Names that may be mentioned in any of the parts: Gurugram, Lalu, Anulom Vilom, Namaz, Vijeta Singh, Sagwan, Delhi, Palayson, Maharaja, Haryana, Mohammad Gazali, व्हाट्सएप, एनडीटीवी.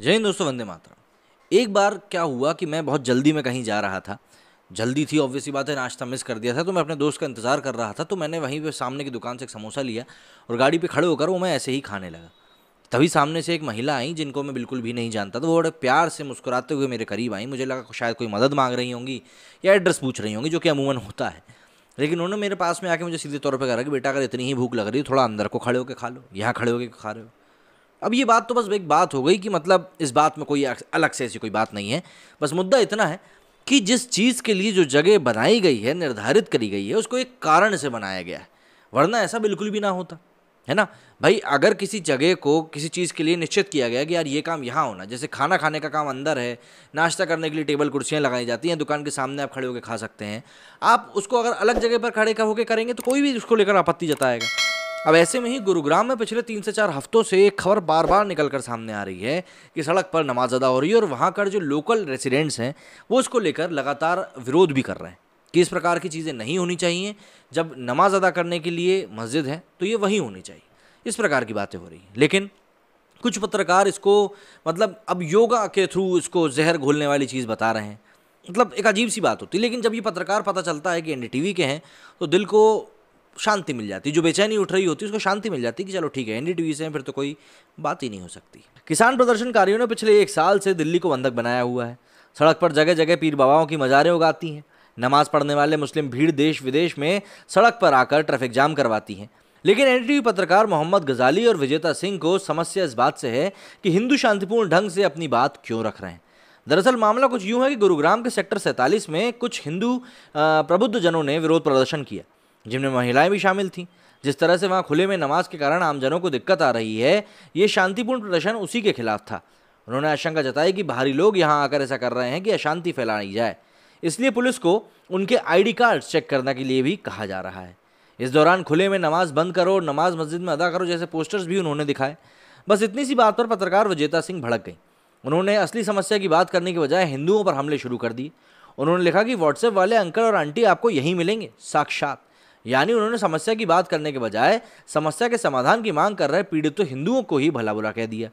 जय हिंद दोस्तों, वंदे मातरम। एक बार क्या हुआ कि मैं बहुत जल्दी में कहीं जा रहा था, जल्दी थी ऑब्वियसली बात है, नाश्ता मिस कर दिया था। तो मैं अपने दोस्त का इंतज़ार कर रहा था, तो मैंने वहीं पे सामने की दुकान से एक समोसा लिया और गाड़ी पे खड़े होकर वो मैं ऐसे ही खाने लगा। तभी सामने से एक महिला आई जिनको मैं बिल्कुल भी नहीं जानता, तो वो बड़े प्यार से मुस्कुराते हुए मेरे करीब आई। मुझे लगा शायद कोई मदद मांग रही होंगी या एड्रेस पूछ रही होंगी, जो कि अमूमन होता है। लेकिन उन्होंने मेरे पास में आके मुझे सीधे तौर पर कहा कि बेटा अगर इतनी ही भूख लग रही है थोड़ा अंदर को खड़े होकर खा लो, यहाँ खड़े होकर खा रहे हो। अब ये बात तो बस एक बात हो गई कि मतलब इस बात में कोई अलग से ऐसी कोई बात नहीं है, बस मुद्दा इतना है कि जिस चीज़ के लिए जो जगह बनाई गई है, निर्धारित करी गई है, उसको एक कारण से बनाया गया है, वरना ऐसा बिल्कुल भी ना होता है ना भाई। अगर किसी जगह को किसी चीज़ के लिए निश्चित किया गया कि यार ये काम यहाँ होना, जैसे खाना खाने का काम अंदर है, नाश्ता करने के लिए टेबल कुर्सियाँ लगाई जाती हैं, दुकान के सामने आप खड़े होकर खा सकते हैं, आप उसको अगर अलग जगह पर खड़े होकर करेंगे तो कोई भी उसको लेकर आपत्ति जताएगा। अब ऐसे में ही गुरुग्राम में पिछले 3 से 4 हफ्तों से एक खबर बार बार निकल कर सामने आ रही है कि सड़क पर नमाज अदा हो रही है और वहाँ का जो लोकल रेसिडेंट्स हैं वो इसको लेकर लगातार विरोध भी कर रहे हैं कि इस प्रकार की चीज़ें नहीं होनी चाहिए। जब नमाज अदा करने के लिए मस्जिद है तो ये वहीं होनी चाहिए, इस प्रकार की बातें हो रही हैं। लेकिन कुछ पत्रकार इसको मतलब अब योगा के थ्रू इसको जहर घोलने वाली चीज़ बता रहे हैं, मतलब एक अजीब सी बात होती है। लेकिन जब ये पत्रकार पता चलता है कि एनडीटीवी के हैं तो दिल को शांति मिल जाती है, जो बेचैनी उठ रही होती है उसको शांति मिल जाती है कि चलो ठीक है एनडीटीवी से हैं, फिर तो कोई बात ही नहीं हो सकती। किसान प्रदर्शनकारियों ने पिछले 1 साल से दिल्ली को बंधक बनाया हुआ है। सड़क पर जगह जगह पीर बाबाओं की मज़ारें उगाती हैं। नमाज पढ़ने वाले मुस्लिम भीड़ देश विदेश में सड़क पर आकर ट्रैफिक जाम करवाती हैं। लेकिन एनडीटीवी पत्रकार मोहम्मद गजाली और विजेता सिंह को समस्या इस बात से है कि हिंदू शांतिपूर्ण ढंग से अपनी बात क्यों रख रहे हैं। दरअसल मामला कुछ यूँ है कि गुरुग्राम के सेक्टर 47 में कुछ हिंदू प्रबुद्धजनों ने विरोध प्रदर्शन किया, जिनमें महिलाएं भी शामिल थीं। जिस तरह से वहाँ खुले में नमाज के कारण आमजनों को दिक्कत आ रही है, ये शांतिपूर्ण प्रदर्शन उसी के खिलाफ था। उन्होंने आशंका जताई कि बाहरी लोग यहाँ आकर ऐसा कर रहे हैं कि अशांति फैलाई जाए, इसलिए पुलिस को उनके आईडी कार्ड चेक करने के लिए भी कहा जा रहा है। इस दौरान खुले में नमाज बंद करो, नमाज मस्जिद में अदा करो जैसे पोस्टर्स भी उन्होंने दिखाए। बस इतनी सी बात पर पत्रकार विजेता सिंह भड़क गई। उन्होंने असली समस्या की बात करने के बजाय हिंदुओं पर हमले शुरू कर दिए। उन्होंने लिखा कि व्हाट्सएप वाले अंकल और आंटी आपको यहीं मिलेंगे साक्षात, यानी उन्होंने समस्या की बात करने के बजाय समस्या के समाधान की मांग कर रहे पीड़ित तो हिंदुओं को ही भला बुरा कह दिया।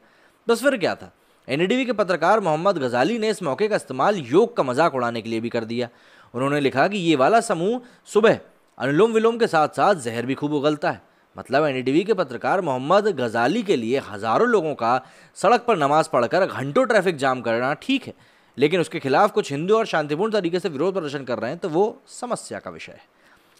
बस फिर क्या था, एनडीटीवी के पत्रकार मोहम्मद गजाली ने इस मौके का इस्तेमाल योग का मजाक उड़ाने के लिए भी कर दिया। उन्होंने लिखा कि ये वाला समूह सुबह अनुलोम विलोम के साथ साथ जहर भी खूब उगलता है। मतलब एनडीटीवी के पत्रकार मोहम्मद गजाली के लिए हज़ारों लोगों का सड़क पर नमाज पढ़कर घंटों ट्रैफिक जाम करना ठीक है, लेकिन उसके खिलाफ कुछ हिंदू और शांतिपूर्ण तरीके से विरोध प्रदर्शन कर रहे हैं तो वो समस्या का विषय है।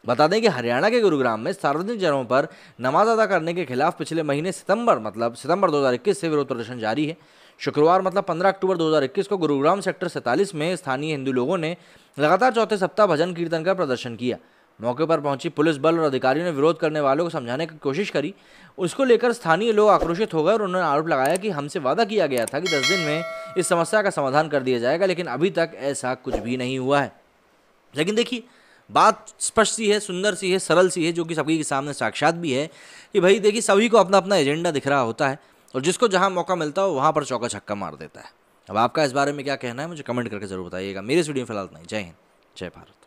बता दें कि हरियाणा के गुरुग्राम में सार्वजनिक जगहों पर नमाज अदा करने के खिलाफ पिछले महीने सितंबर 2021 से विरोध प्रदर्शन जारी है। शुक्रवार मतलब 15 अक्टूबर 2021 को गुरुग्राम सेक्टर 47 में स्थानीय हिंदू लोगों ने लगातार चौथे सप्ताह भजन कीर्तन का प्रदर्शन किया। मौके पर पहुंची पुलिस बल और अधिकारियों ने विरोध करने वालों को समझाने की कोशिश करी, उसको लेकर स्थानीय लोग आक्रोशित हो गए और उन्होंने आरोप लगाया कि हमसे वादा किया गया था कि 10 दिन में इस समस्या का समाधान कर दिया जाएगा, लेकिन अभी तक ऐसा कुछ भी नहीं हुआ है। लेकिन देखिए बात स्पष्ट सी है, सुंदर सी है, सरल सी है, जो कि सभी के सामने साक्षात भी है कि भाई देखिए सभी को अपना अपना एजेंडा दिख रहा होता है और जिसको जहां मौका मिलता हो वहां पर चौका छक्का मार देता है। अब आपका इस बारे में क्या कहना है मुझे कमेंट करके जरूर बताइएगा। मेरे वीडियो में फिलहाल नहीं। जय हिंद, जय भारत।